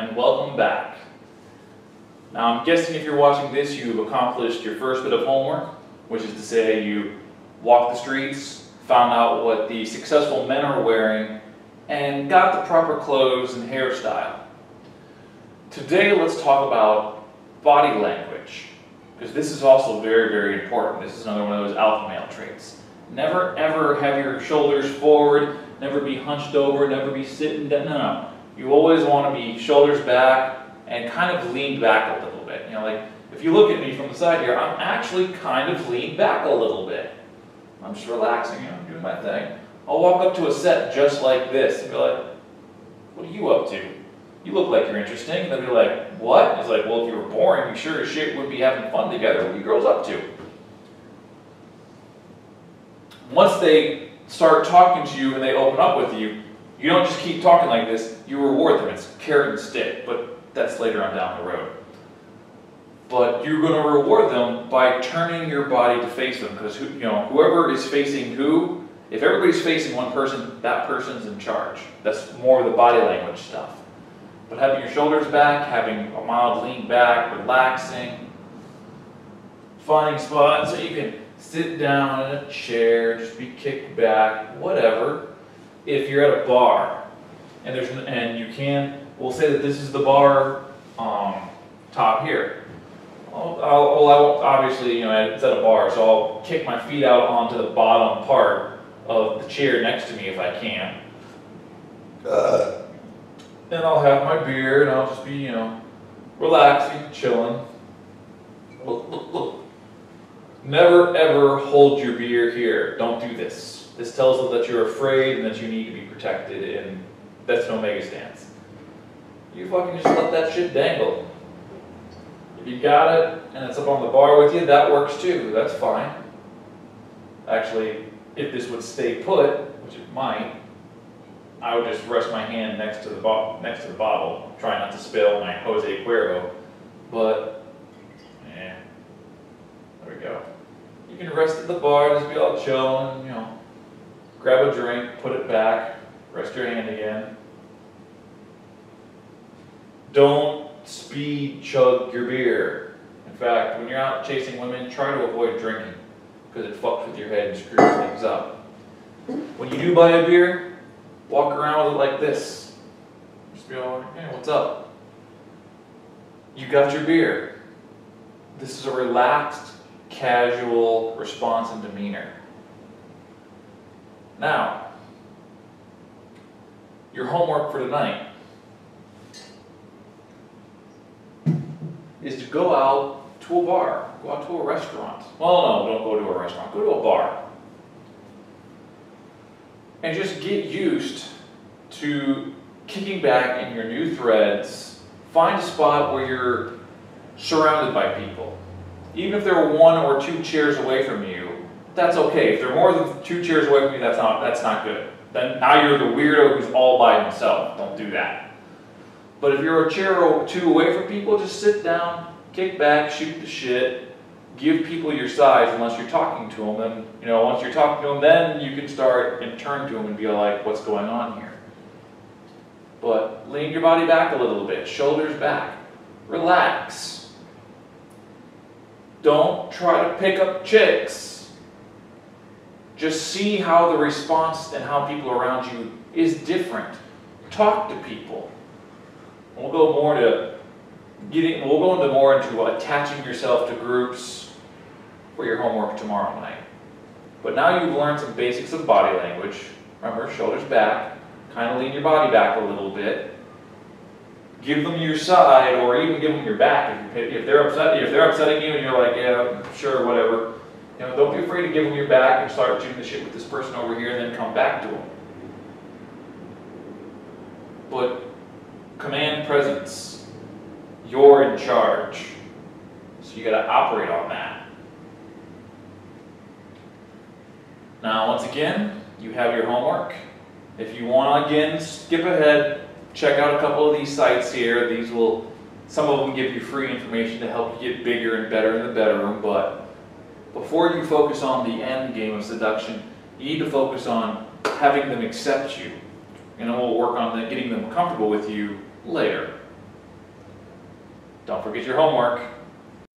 and welcome back. Now I'm guessing if you're watching this, you've accomplished your first bit of homework, which is to say you walked the streets, found out what the successful men are wearing, and got the proper clothes and hairstyle. Today let's talk about body language, because this is also very, very important. This is another one of those alpha male traits. Never ever have your shoulders forward, never be hunched over, never be sitting down, no. You always want to be shoulders back and kind of leaned back a little bit. You know, like if you look at me from the side here, I'm actually kind of leaned back a little bit. I'm just relaxing, I'm doing my thing. I'll walk up to a set just like this and be like, what are you up to? You look like you're interesting. And they'll be like, what? It's like, well, if you were boring, you sure as shit wouldn't be having fun together. What are you girls up to? Once they start talking to you and they open up with you, you don't just keep talking like this, you reward them. It's carrot and stick, but that's later on down the road. But you're going to reward them by turning your body to face them, because whoever is facing who, if everybody's facing one person, that person's in charge. That's more of the body language stuff. But having your shoulders back, having a mild lean back, relaxing, finding spots so you can sit down in a chair, just be kicked back, whatever. If you're at a bar, and we'll say that this is the bar top here. I'll obviously, it's at a bar, so I'll kick my feet out onto the bottom part of the chair next to me if I can. Then I'll have my beer and I'll just be, relaxing, chilling. Never ever hold your beer here. Don't do this. This tells them that you're afraid and that you need to be protected, and that's an omega stance. You fucking just let that shit dangle. If you got it and it's up on the bar with you, that works too. That's fine. Actually, if this would stay put, which it might, I would just rest my hand next to the bottle, try not to spill my Jose Cuervo. But yeah, there we go. You can rest at the bar, just be all chill, and grab a drink, put it back, rest your hand again. Don't speed chug your beer. In fact, when you're out chasing women, try to avoid drinking, because it fucks with your head and screws things up. When you do buy a beer, walk around with it like this. Just be all like, hey, what's up? You got your beer. This is a relaxed, casual response and demeanor. Now, your homework for tonight is to go out to a bar, go out to a restaurant. Well, no, don't go to a restaurant, go to a bar. And just get used to kicking back in your new threads. Find a spot where you're surrounded by people. Even if they're one or two chairs away from you, that's okay. If they're more than two chairs away from you, that's not good. Then now you're the weirdo who's all by himself. Don't do that. But if you're a chair or two away from people, just sit down, kick back, shoot the shit, give people your size unless you're talking to them. Then, once you're talking to them, then you can start and turn to them and be like, what's going on here? But lean your body back a little bit, shoulders back, relax. Don't try to pick up chicks. Just see how the response and how people around you is different. Talk to people. We'll go more into attaching yourself to groups for your homework tomorrow night. But now you've learned some basics of body language. Remember, shoulders back, kind of lean your body back a little bit. Give them your side, or even give them your back if they're upsetting you and you're like, yeah, sure, whatever. Don't be afraid to give them your back and start shooting the shit with this person over here, and then come back to them. But command presence. You're in charge. So you gotta operate on that. Now, once again, you have your homework. If you wanna, again, skip ahead, check out a couple of these sites here. These will, some of them give you free information to help you get bigger and better in the bedroom, but before you focus on the end game of seduction, you need to focus on having them accept you. And we'll work on getting them comfortable with you later. Don't forget your homework.